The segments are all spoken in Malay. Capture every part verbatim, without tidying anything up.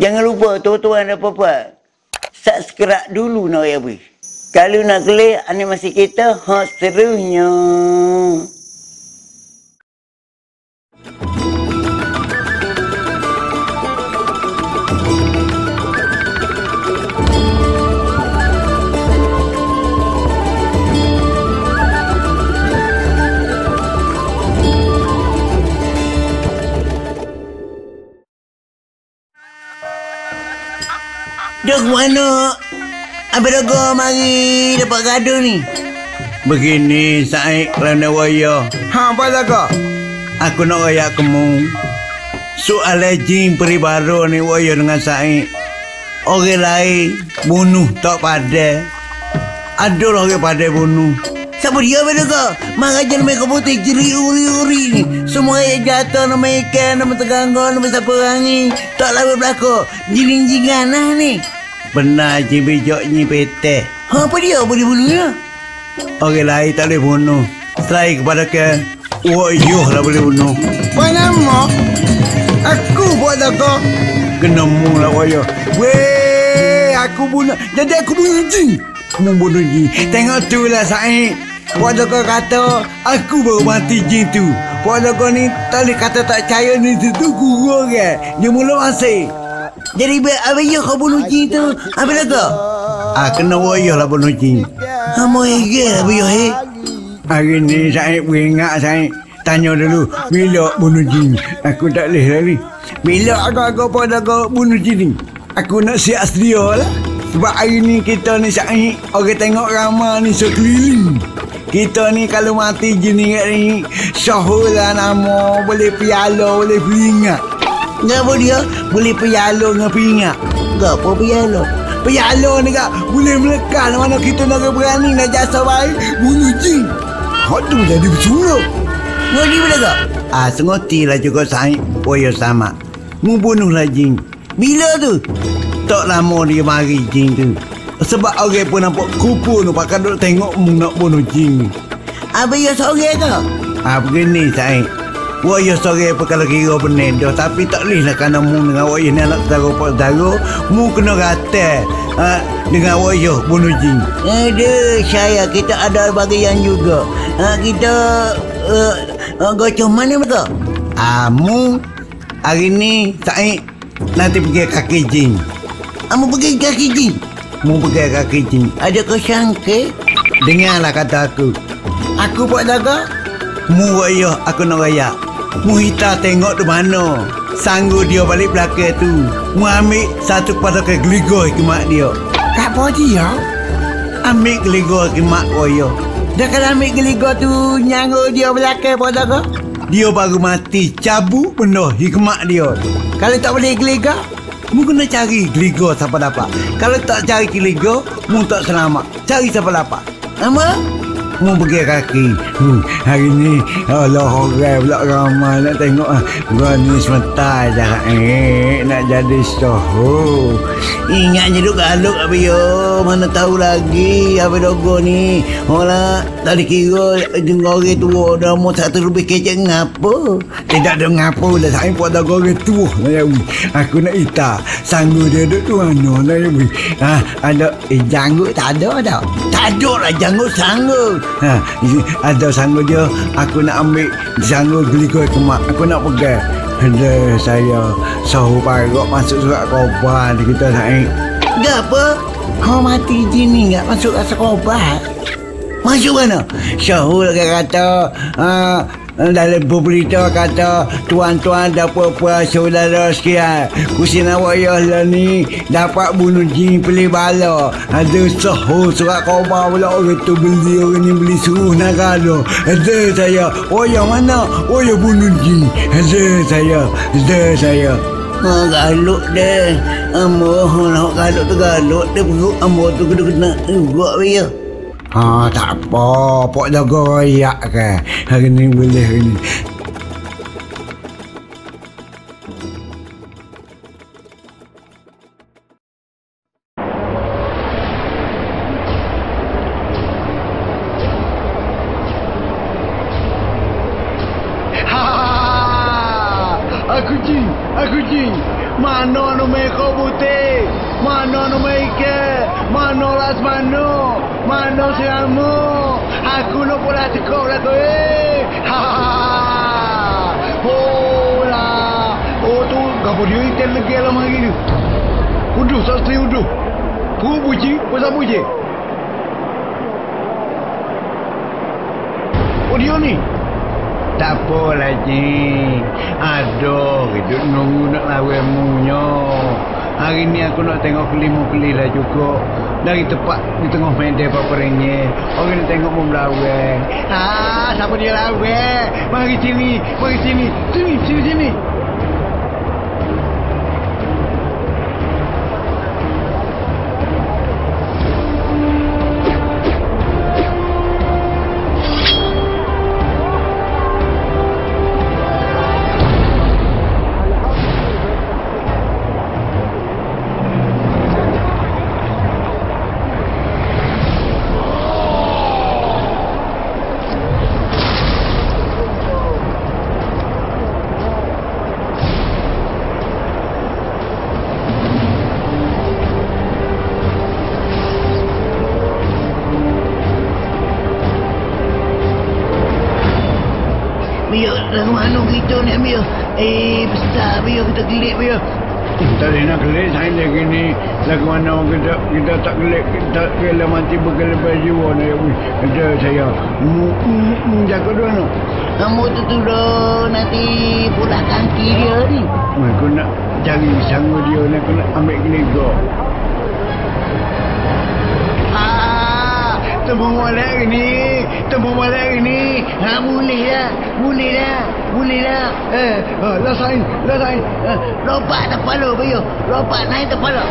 Jangan lupa tuan-tuan dan puan-puan, subscribe dulu nak ya bui. Kalau nak klik animasi kita hot serunya. Dah mana? Abang Dago mari dapat gaduh ni. Begini Said kerana waya. Ha, Abang Dago. Aku nak waya kamu. Soal jin peri baru ni waya dengan Said. Orang lain bunuh tak pada. Aduh orang pada bunuh. Siapa dia Abang Dago? Mak ajar mereka putih jeri uri-uri ni. Semua yang jatuh nama ikan, nama terganggu, nama siapa orang ni. Tak lalu berlaku. Jiling-jingan lah ni. Benar je bijoknya petek. Ha, apa dia boleh bunuhnya? Orang lain tak boleh bunuh. Selain kepada ke, woyuh lah boleh bunuh. Panamak. Aku buat aku. Kena mu lah woyuh. Weh, aku bunuh. Jadi aku bunuh je. Kamu bunuh je. Tengok tu lah Said. Puan Dokor kata, aku baru mati jin tu. Puan Dokor ni tak boleh kata tak percaya ni tu guru kan. Dia mula masih. Jadi abang ya kau bunuh jin tu, abang Dokor? Ah, kena wayah lah bunuh jin. Kamu hegel abang ya he? Hari ni saya beringat saya. Tanya dulu, bila bunuh jin? Aku tak boleh lari. Bila aku-aku Puan Dokor bunuh jin ni? Aku nak siap sedia lah. Sebab hari ni kita ni Said, orang tengok ramai ni sekeliling. Kita ni kalau mati jenis ni, syahulah nama, boleh piala, boleh peringat. Kenapa dia? Boleh piala dengan peringat. Kenapa piala? Piala ni kak, boleh melekat mana kita nak berani nak jasa baik, bunuh jin. Hak tu jadi bersuruh. Ngoti pula kak? Ah, sengoti lah juga Said, boya sama. Mu bunuhlah jin. Bila tu? Tak lama dia mari jin tu. Sebab orang pun nampak kupu tu pakai duk tengok mu nak bunuh jin. Apa ya seorang ke? Ah begini Said. Wah ya seorang apa kalau kira benar dah tapi tak boleh lah kerana mu dengan wah ni anak saudara-saudara mu kena rata ah, dengan wah ya bunuh jin. Aduh saya kita ada bagian juga. Ah, kita uh, uh, gocoh mana betul? Ah mu hari ni Said nanti pergi kaki jin. Kamu pergi kaki jin? Mu pergi kaki jin. Ada kau sangka? Dengarlah kata aku. Aku buat daga. Mu wayah aku nak raya. Mu hita tengok tu mana. Sanggup dia balik belakang tu. Mu ambil satu pada ke geligor ke mak dia. Tak apa dia. Ambil geligor ke mak wayah. Dah kalau ambil geligor tu nyanggu dia belakang buat daga. Dia baru mati cabut benda hikmat dia. Kalau tak boleh geligor, mu kena cari geligo siapa dapat. Kalau tak cari geligo, mu tak selamat. Cari siapa dapat. Nama? Mu pergi kaki. Hmm, hari ni, Allah orang pula ramai nak tengok. Gua ni sementara dah. Eh, nak jadi soho. Ingat je duk galuk, abang. Mana tahu lagi, abang Dogo ni. Orang tak dikira orang tua dah umur satu lebih kecil ngapa. Tidak ada ngapa dah. Saya pun ada orang tua. Aku nak ita. Sanggup dia duk tu mana lah. Ha, ada eh, janggut tak ada dah. Tak ada lah janggut sanggup. Ha, ada sanggup dia. Aku nak ambil sanggup gelikor kemak. Aku nak pegang. Ada saya sahu parok masuk surat korban kita naik. Kenapa? Kau mati jin ni tak masuk surat korban? Masuk mana? Sahu kata, uh, dalam berita kata, tuan-tuan dan puan-puan saudara sekian. Kusina wayah lah ni dapat bunuh jin pilih bala. Ada sahu surat korban pula orang tu beli, orang ni beli suruh nak gaduh. Ada saya, wayah mana? Wayah bunuh jin. Ada saya, ada saya. Ha, galuk deh. Ambo nak galuk tu galuk deh. Perut ambo tu kena buat wayah. Ha, tak apa. Pak Jago royak ke. Hari ni boleh hari ni. Aku jin, aku jin. Mana nak Mecobute, Mano no Maker, Mano las Mano, Mano se armó, Acuno por la cobra, eh, ha, hola, oh tu, Gabriel, internet que la magia, Udu, sastri Udu, Kubuji, pues amuye, Odioni. Tak apa lah cik. Aduh, hidup nunggu nak lawan emunya. Hari ni aku nak tengok kelimu-keli lah juga. Dari tepat di tengah medan paperengnya. Orang nak tengok pun lawan. Haa, siapa dia lawan? Mari sini, mari sini. Sini, sini, sini. Eh, besar biar kita gelip biar. Kita nak gelip saya lagi ni. Lagu mana kita kita tak gelip kita kela mati bergelip jiwa ni. Ada saya. Hmm, jaga dulu no. Kamu tu tu dah nanti pulak kaki dia ni. Aku nak cari sanggup dia ni. Aku nak ambil gelip dia. Ah, temu balik ni, temu balik ni. Ha, boleh dah, boleh dah. Boleh lah. Eh, eh, lasain, lasain. Eh, lompat kepala, Bayu. Lompat naik kepala.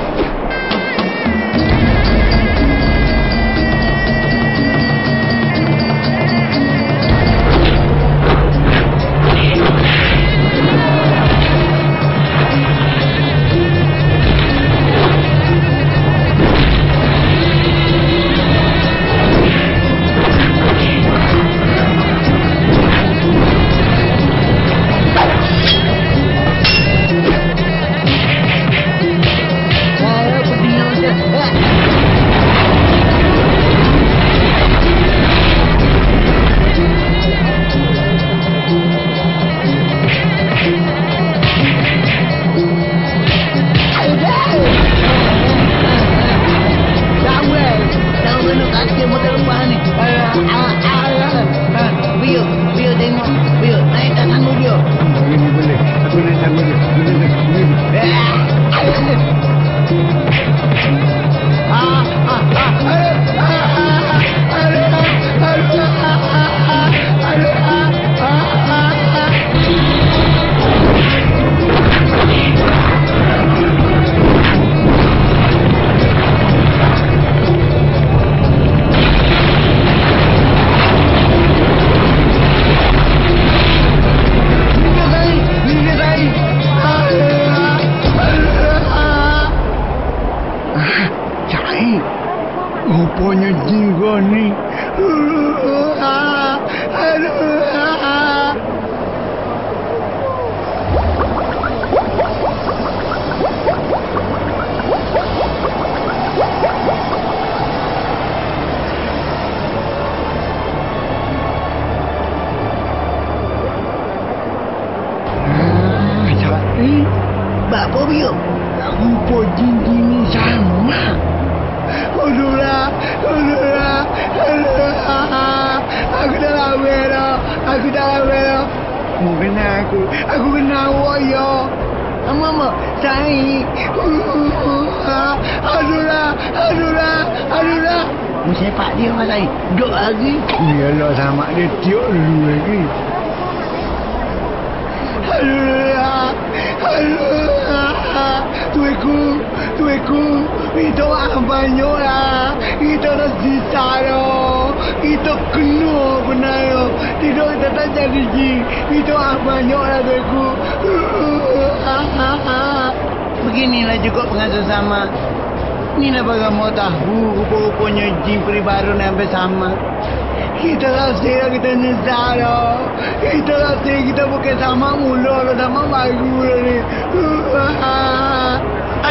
Kita bukan sama mula, sama baru ni.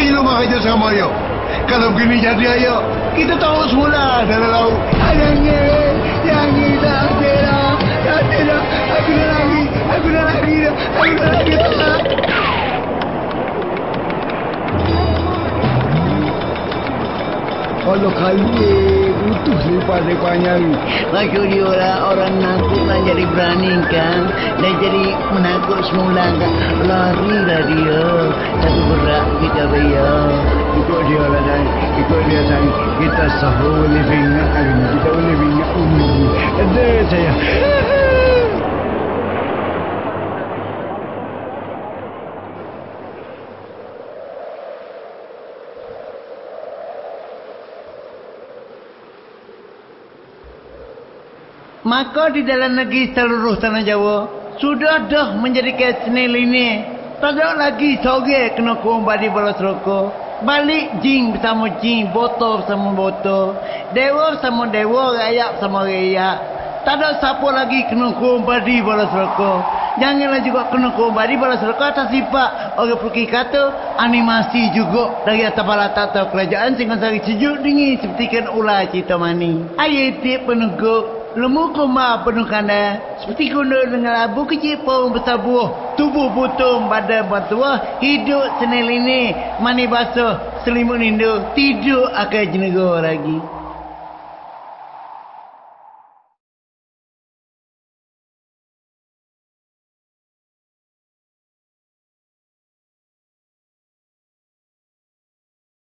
Ayun ang makikasama nyo. Kalabgini niya kayo. Itataos mo na. Dalalaw. Alam niya eh. Yangin na. Tera. Tera. Ako na lagi. Ako na lagi. Ako na lagi. Ako na lagi. Kalau kali butuh lipat depanyari. Rakyat orang orang nakut lah jadi berani kan, dan jadi menakut semula kan, lari lah dia, tapi berat kita dia. Ikut dia lah dan ikut dia dan kita sahul living agni, kita living umum. Ada saya. Maka di dalam negeri seluruh tanah Jawa sudah dah menjadi kesnil ini. Tak ada lagi soge kena kumbah di balas rokok. Balik jing bersama jing, botol bersama botol, dewa bersama dewa, rakyat bersama rakyat. Tak ada siapa lagi kena kumbah di balas rokok. Janganlah juga kena kumbah di balas rokok atas sifat. Orang pergi kata animasi juga dari atas balatata kerajaan Singosari sejuk dingin seperti kan ular cerita mani. Ayat tiap peneguk. Lemu koma penuh kandang, seperti gundul dengan labu kecil pun bertabuh. Tubuh putung pada bantuah, hidup senil ini, mani basuh, selimut nindu, tidur akan jenegor lagi.